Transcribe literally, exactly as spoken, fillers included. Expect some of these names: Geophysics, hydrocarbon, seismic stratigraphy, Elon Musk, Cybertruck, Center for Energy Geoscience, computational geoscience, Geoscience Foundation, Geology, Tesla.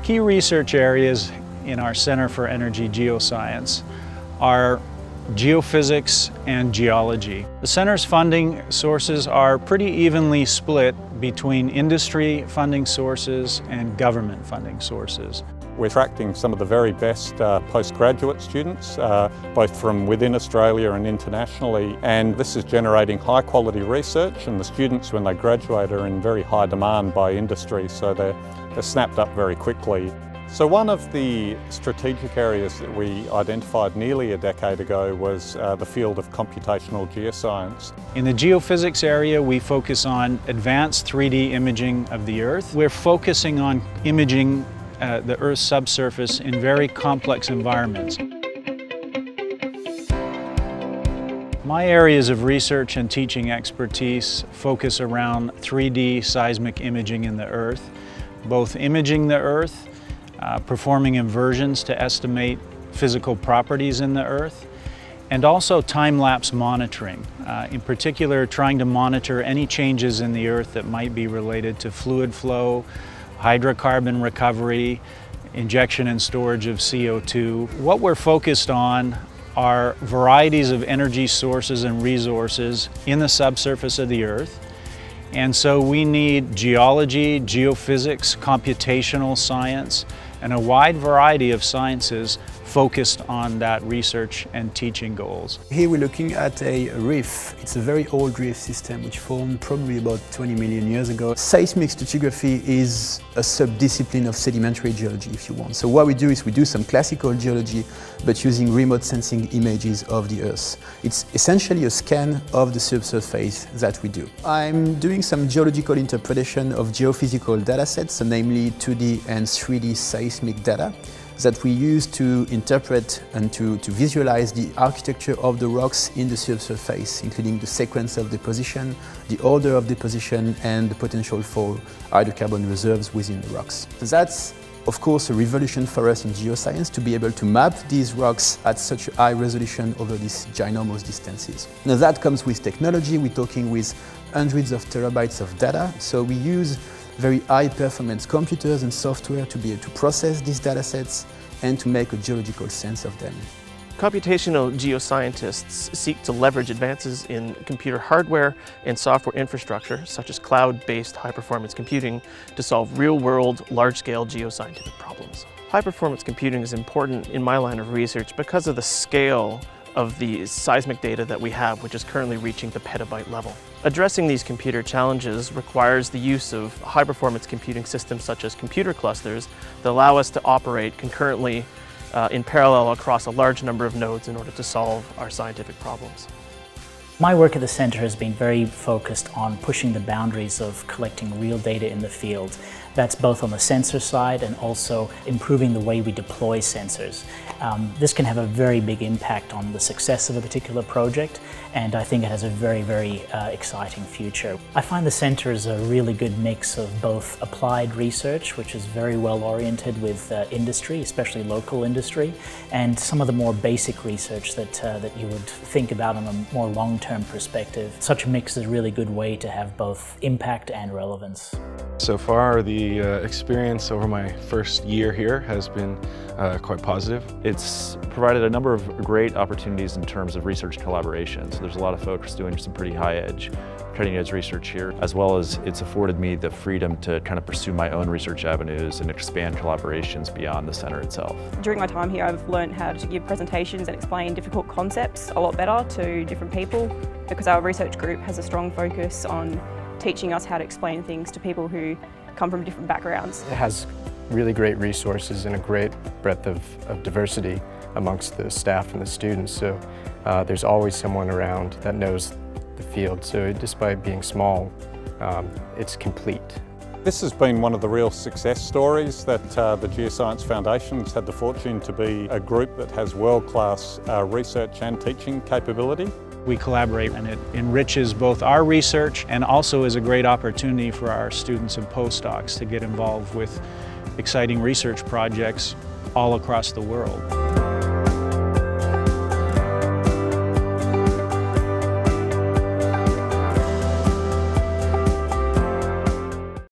The key research areas in our Center for Energy Geoscience are geophysics and geology. The center's funding sources are pretty evenly split between industry funding sources and government funding sources. We're attracting some of the very best uh, postgraduate students, uh, both from within Australia and internationally, and this is generating high quality research, and the students when they graduate are in very high demand by industry, so they're, they're snapped up very quickly. So one of the strategic areas that we identified nearly a decade ago was uh, the field of computational geoscience. In the geophysics area, we focus on advanced three D imaging of the Earth. We're focusing on imaging uh, the Earth's subsurface in very complex environments. My areas of research and teaching expertise focus around three D seismic imaging in the Earth, both imaging the Earth, Uh, performing inversions to estimate physical properties in the Earth, and also time-lapse monitoring, uh, in particular trying to monitor any changes in the Earth that might be related to fluid flow, hydrocarbon recovery, injection and storage of C O two. What we're focused on are varieties of energy sources and resources in the subsurface of the Earth. And so we need geology, geophysics, computational science, and a wide variety of sciences focused on that research and teaching goals. Here we're looking at a reef. It's a very old reef system which formed probably about twenty million years ago. Seismic stratigraphy is a subdiscipline of sedimentary geology, if you want. So what we do is we do some classical geology, but using remote sensing images of the Earth. It's essentially a scan of the subsurface that we do. I'm doing some geological interpretation of geophysical data sets, namely two D and three D seismic data, that we use to interpret and to, to visualize the architecture of the rocks in the subsurface, including the sequence of deposition, the order of deposition, and the potential for hydrocarbon reserves within the rocks. That's, of course, a revolution for us in geoscience, to be able to map these rocks at such high resolution over these ginormous distances. Now, that comes with technology. We're talking with hundreds of terabytes of data, so we use very high-performance computers and software to be able to process these data sets and to make a geological sense of them. Computational geoscientists seek to leverage advances in computer hardware and software infrastructure, such as cloud-based high-performance computing, to solve real-world, large-scale geoscientific problems. High-performance computing is important in my line of research because of the scale of the seismic data that we have, which is currently reaching the petabyte level. Addressing these computer challenges requires the use of high-performance computing systems such as computer clusters that allow us to operate concurrently uh, in parallel across a large number of nodes in order to solve our scientific problems. My work at the Centre has been very focused on pushing the boundaries of collecting real data in the field. That's both on the sensor side and also improving the way we deploy sensors. Um, this can have a very big impact on the success of a particular project, and I think it has a very, very uh, exciting future. I find the Centre is a really good mix of both applied research, which is very well oriented with uh, industry, especially local industry, and some of the more basic research that, uh, that you would think about on a more long-term perspective. Such a mix is a really good way to have both impact and relevance. So far, the uh, experience over my first year here has been uh, quite positive. It's provided a number of great opportunities in terms of research collaboration. So there's a lot of folks doing some pretty high-edge, cutting-edge research here, as well as it's afforded me the freedom to kind of pursue my own research avenues and expand collaborations beyond the Centre itself. During my time here, I've learned how to give presentations and explain difficult concepts a lot better to different people, because our research group has a strong focus on teaching us how to explain things to people who come from different backgrounds. It has really great resources and a great breadth of, of diversity amongst the staff and the students, so uh, there's always someone around that knows the field, so despite being small, um, it's complete. This has been one of the real success stories that uh, the Geoscience Foundation has had the fortune to be a group that has world-class uh, research and teaching capability. We collaborate, and it enriches both our research and also is a great opportunity for our students and postdocs to get involved with exciting research projects all across the world.